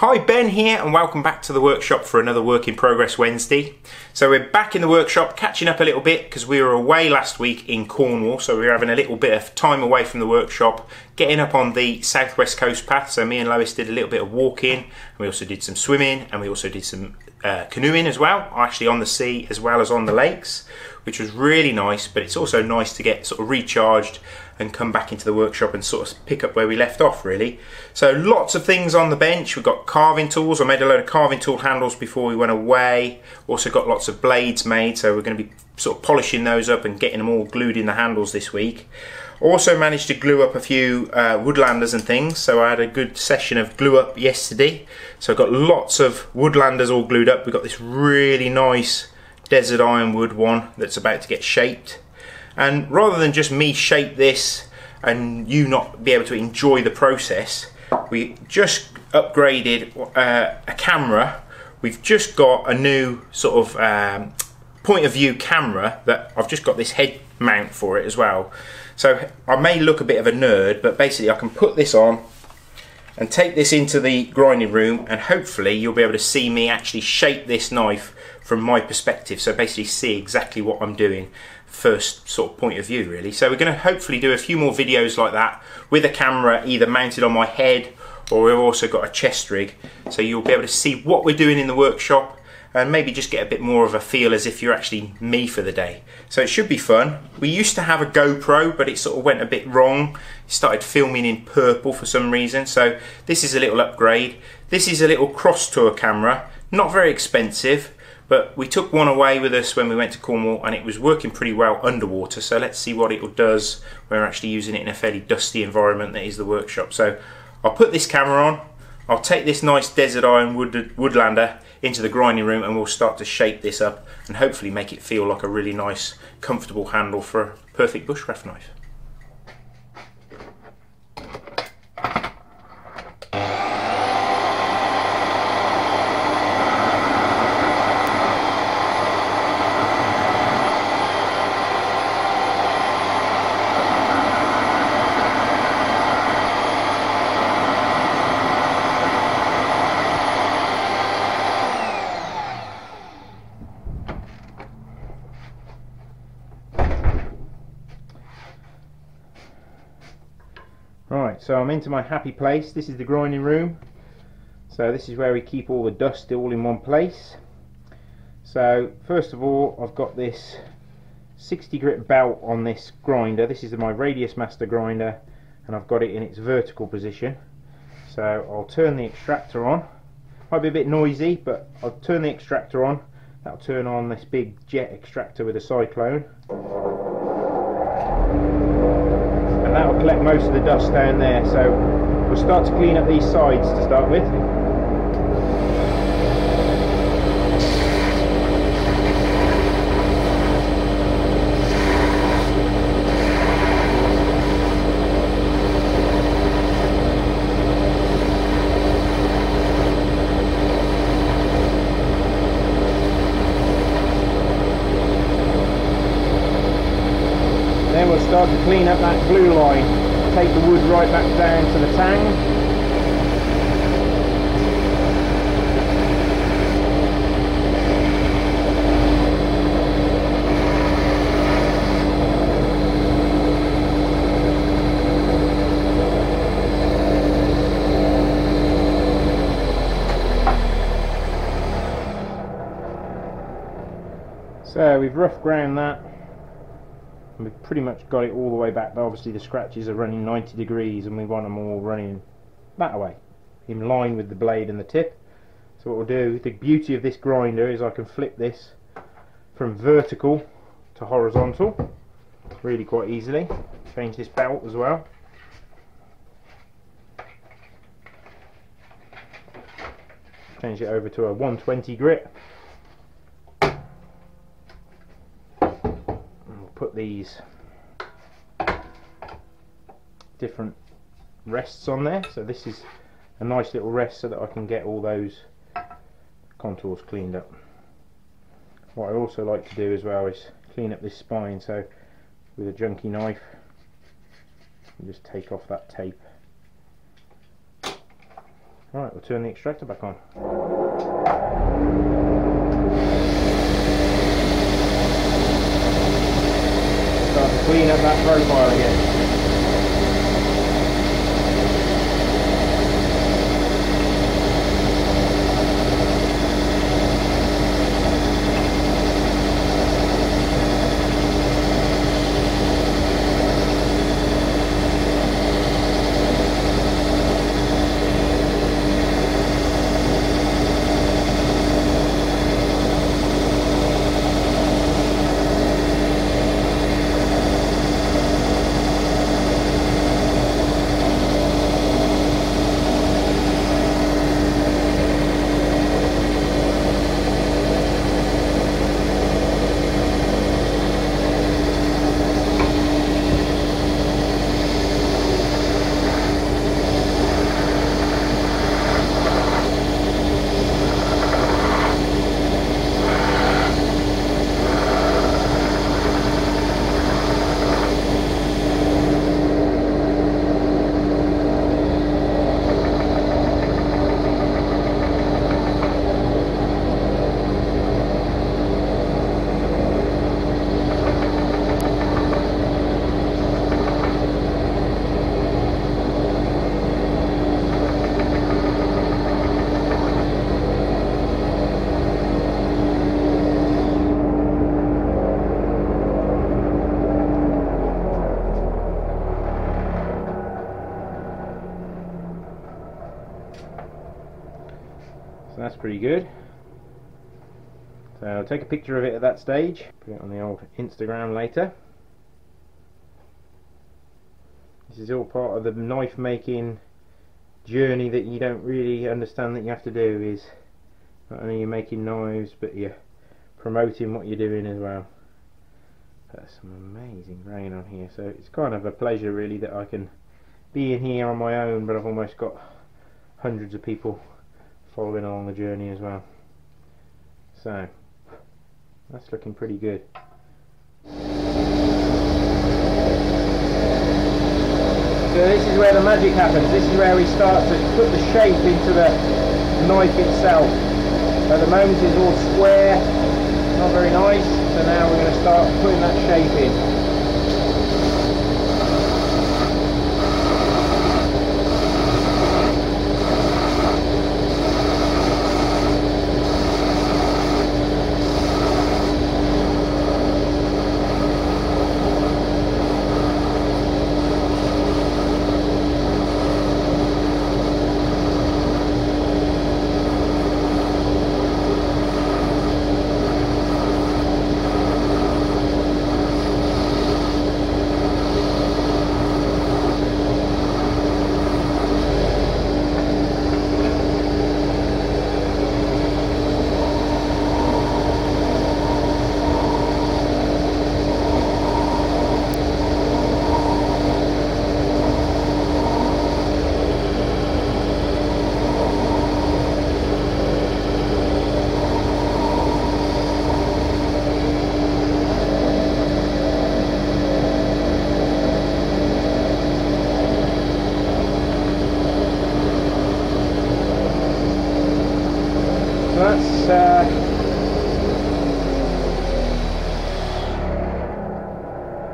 Hi, Ben here, and welcome back to the workshop for another Work in Progress Wednesday. So we're back in the workshop, catching up a little bit, because we were away last week in Cornwall, so we were having a little bit of time away from the workshop, getting up on the southwest coast path. So me and Lois did a little bit of walking, and we also did some swimming, and we also did some canoeing as well, actually on the sea as well as on the lakes, which was really nice. But it's also nice to get sort of recharged and come back into the workshop and sort of pick up where we left off, really. So lots of things on the bench. We've got carving tools. I made a load of carving tool handles before we went away. Also got lots of blades made, so we're going to be sort of polishing those up and getting them all glued in the handles this week. Also managed to glue up a few woodlanders and things, so I had a good session of glue up yesterday. So I've got lots of woodlanders all glued up. We've got this really nice Desert Ironwood one that's about to get shaped. And rather than just me shape this and you not be able to enjoy the process, we just upgraded a camera. We've just got a new sort of point of view camera that I've just got this head mount for it as well. So I may look a bit of a nerd, but basically I can put this on and take this into the grinding room, and hopefully you'll be able to see me actually shape this knife from my perspective. So basically see exactly what I'm doing, first sort of point of view, really. So we're going to hopefully do a few more videos like that with a camera either mounted on my head, or we've also got a chest rig, so you'll be able to see what we're doing in the workshop and maybe just get a bit more of a feel as if you're actually me for the day. So it should be fun. We used to have a GoPro, but it sort of went a bit wrong. It started filming in purple for some reason, so this is a little upgrade. This is a little cross-tour camera, not very expensive, but we took one away with us when we went to Cornwall and it was working pretty well underwater, so let's see what it does when we're actually using it in a fairly dusty environment that is the workshop. So I'll put this camera on, I'll take this nice Desert Iron Woodlander into the grinding room, and we'll start to shape this up and hopefully make it feel like a really nice, comfortable handle for a perfect bushcraft knife. So I'm into my happy place. This is the grinding room, so this is where we keep all the dust all in one place. So first of all, I've got this 60 grit belt on this grinder. This is my Radius Master grinder, and I've got it in its vertical position. So I'll turn the extractor on. Might be a bit noisy, but I'll turn the extractor on. That'll turn on this big jet extractor with a cyclone, and that will collect most of the dust down there. So we'll start to clean up these sides to start with. Then we'll start to clean up that glue line, take the wood right back down to the tang. So we've rough ground that. We've pretty much got it all the way back, but obviously the scratches are running 90 degrees and we want them all running that way, in line with the blade and the tip. So what we'll do, the beauty of this grinder is I can flip this from vertical to horizontal really quite easily. Change this belt as well. Change it over to a 120 grit. Put these different rests on there. So this is a nice little rest so that I can get all those contours cleaned up. What I also like to do as well is clean up this spine. So with a junky knife, you just take off that tape Right, we'll turn the extractor back on. Start to clean up that profile again. That's pretty good. So I'll take a picture of it at that stage, put it on the old Instagram later. This is all part of the knife making journey that you don't really understand that you have to do, is not only you're making knives but you're promoting what you're doing as well. That's some amazing grain on here, so it's kind of a pleasure really that I can be in here on my own, but I've almost got hundreds of people following along the journey as well. So that's looking pretty good. So this is where the magic happens. This is where we start to put the shape into the knife itself. At the moment it's all square, not very nice, so now we're going to start putting that shape in.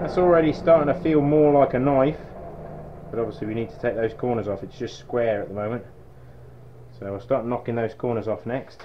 That's already starting to feel more like a knife, but obviously we need to take those corners off. It's just square at the moment, so I'll start knocking those corners off next.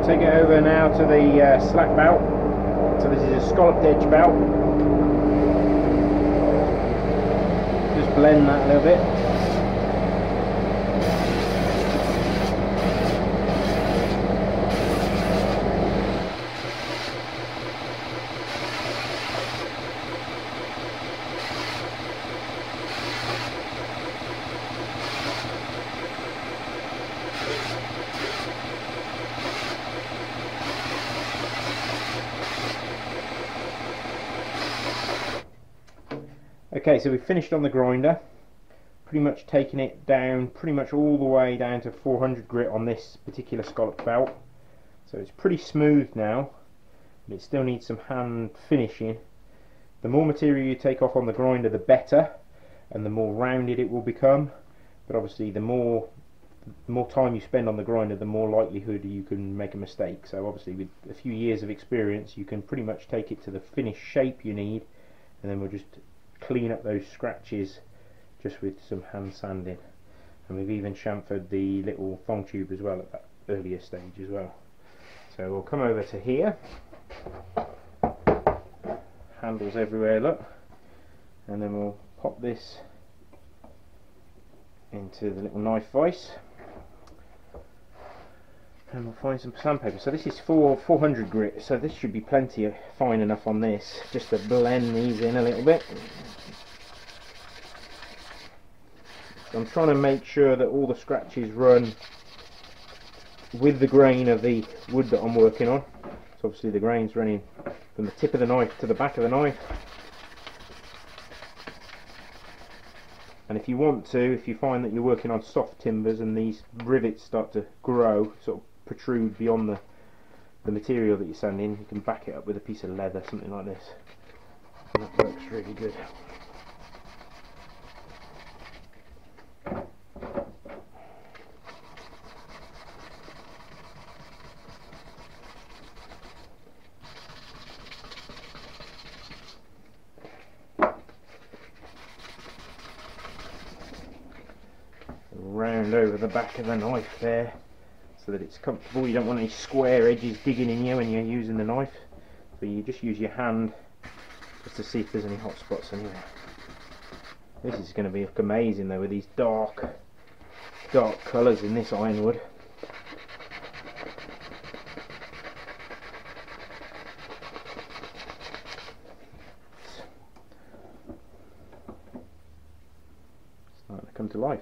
We'll take it over now to the slack belt. So this is a scalloped edge belt. Just blend that a little bit. Okay, so we finished on the grinder, pretty much taking it down, pretty much all the way down to 400 grit on this particular scallop belt. So it's pretty smooth now, but it still needs some hand finishing. The more material you take off on the grinder, the better, and the more rounded it will become. But obviously, the more time you spend on the grinder, the more likelihood you can make a mistake. So obviously, with a few years of experience, you can pretty much take it to the finished shape you need, and then we'll just clean up those scratches just with some hand sanding, and we've even chamfered the little thong tube as well at that earlier stage as well. So we'll come over to here, handles everywhere, look, and then we'll pop this into the little knife vise and we'll find some sandpaper. So this is 400 grit, so this should be plenty of fine enough on this just to blend these in a little bit. So I'm trying to make sure that all the scratches run with the grain of the wood that I'm working on. So obviously the grain's running from the tip of the knife to the back of the knife. And if you want to, if you find that you're working on soft timbers and these rivets start to grow, sort of protrude beyond the material that you're sanding, you can back it up with a piece of leather, something like this, and that works really good. Round over the back of the knife there so that it's comfortable. You don't want any square edges digging in you when you're using the knife, so you just use your hand just to see if there's any hot spots anywhere. This is going to be amazing though with these dark colours in this ironwood. It's starting to come to life.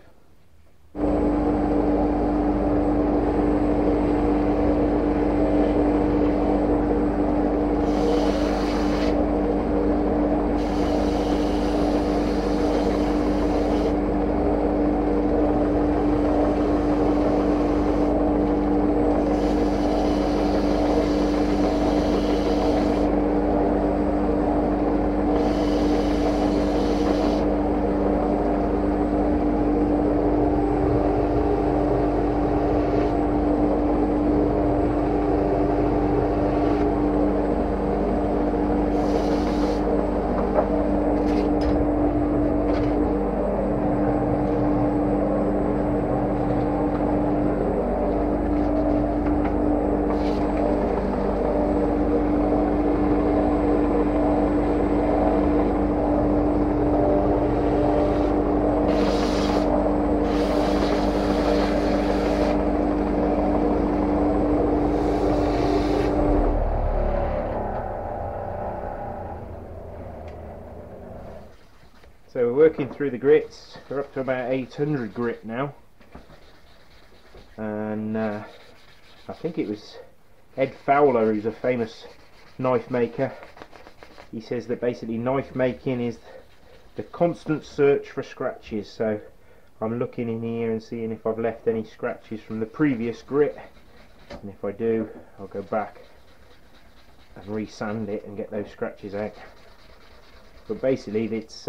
So we're working through the grits, we're up to about 800 grit now, and I think it was Ed Fowler, who's a famous knife maker. He says that basically knife making is the constant search for scratches. So I'm looking in here and seeing if I've left any scratches from the previous grit, and if I do, I'll go back and re-sand it and get those scratches out. But basically it's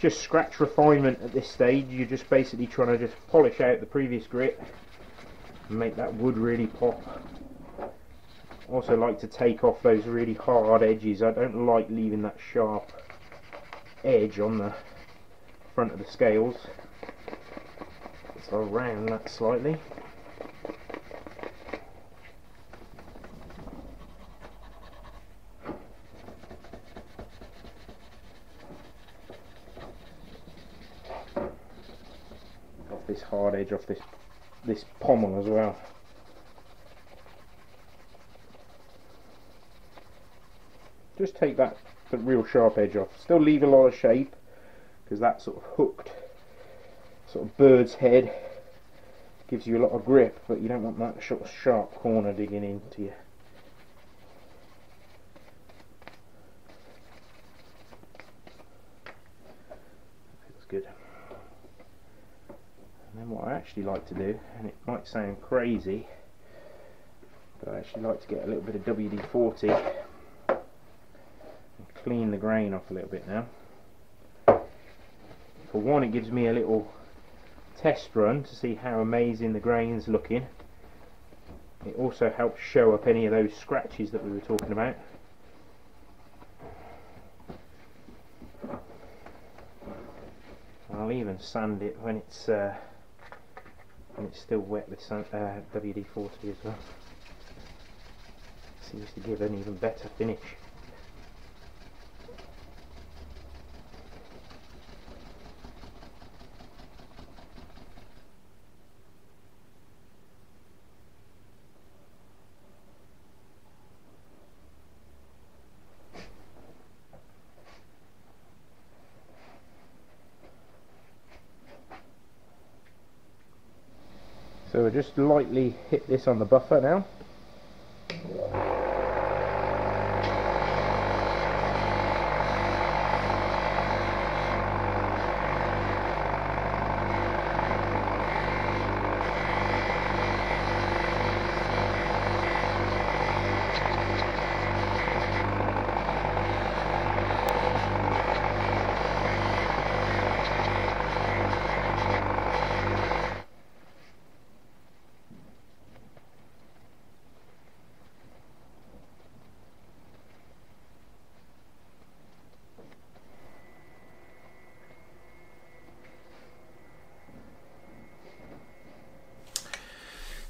just scratch refinement at this stage. You're just basically trying to just polish out the previous grit and make that wood really pop. I also like to take off those really hard edges. I don't like leaving that sharp edge on the front of the scales, so I'll round that slightly. this hard edge off this pommel as well. Just take that the real sharp edge off. Still leave a lot of shape, because that sort of hooked sort of bird's head gives you a lot of grip, but you don't want that sort of sharp corner digging into you. Feels good. And then what I actually like to do, and it might sound crazy, but I actually like to get a little bit of WD-40 and clean the grain off a little bit now. For one, it gives me a little test run to see how amazing the grain's looking. It also helps show up any of those scratches that we were talking about. I'll even sand it when it's still wet with WD-40 as well. Seems to give an even better finish. So I just lightly hit this on the buffer now.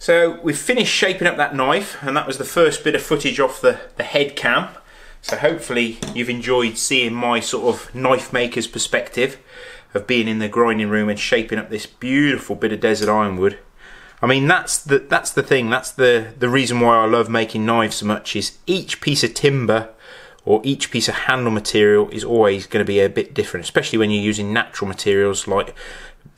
So we've finished shaping up that knife, and that was the first bit of footage off the head cam. So hopefully you've enjoyed seeing my sort of knife maker's perspective of being in the grinding room and shaping up this beautiful bit of desert ironwood. I mean, that's the thing, that's the reason why I love making knives so much, is each piece of timber or each piece of handle material is always going to be a bit different, especially when you're using natural materials like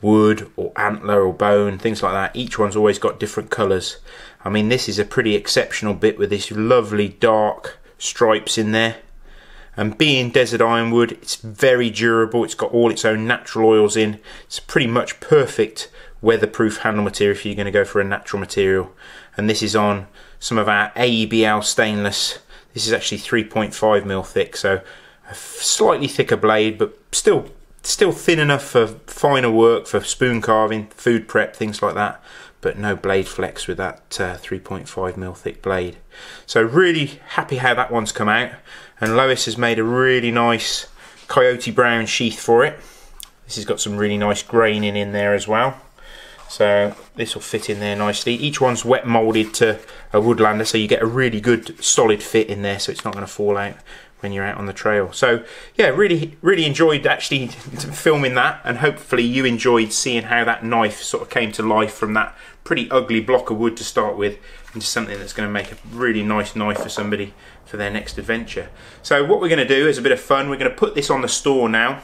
wood or antler or bone, things like that. Each one's always got different colours. I mean, this is a pretty exceptional bit with this lovely dark stripes in there, and being desert ironwood, it's very durable. It's got all its own natural oils in. It's pretty much perfect weatherproof handle material if you're going to go for a natural material. And this is on some of our AEB-L stainless. This is actually 3.5mm thick, so a slightly thicker blade, but still thin enough for finer work, for spoon carving, food prep, things like that, but no blade flex with that 3.5mm thick blade. So really happy how that one's come out, and Lois has made a really nice coyote brown sheath for it. This has got some really nice graining in there as well, so this will fit in there nicely. Each one's wet molded to a Woodlander, so you get a really good solid fit in there, so it's not going to fall out when you're out on the trail. So yeah, really enjoyed actually filming that, and hopefully you enjoyed seeing how that knife sort of came to life from that pretty ugly block of wood to start with into something that's going to make a really nice knife for somebody for their next adventure. So what we're going to do is a bit of fun. We're going to put this on the store now,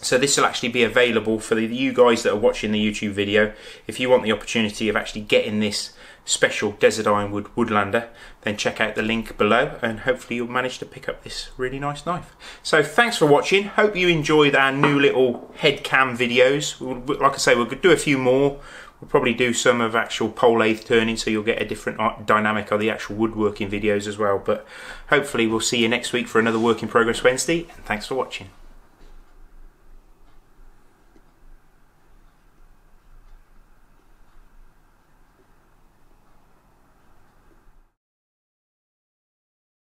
so this will actually be available for you guys that are watching the YouTube video. If you want the opportunity of actually getting this special Desert Ironwood Woodlander, then check out the link below, and hopefully you'll manage to pick up this really nice knife. So thanks for watching. Hope you enjoyed our new little head cam videos. We'll, like I say, we'll do a few more. We'll probably do some of actual pole lathe turning, so you'll get a different dynamic of the actual woodworking videos as well. But hopefully we'll see you next week for another Work in Progress Wednesday, and thanks for watching.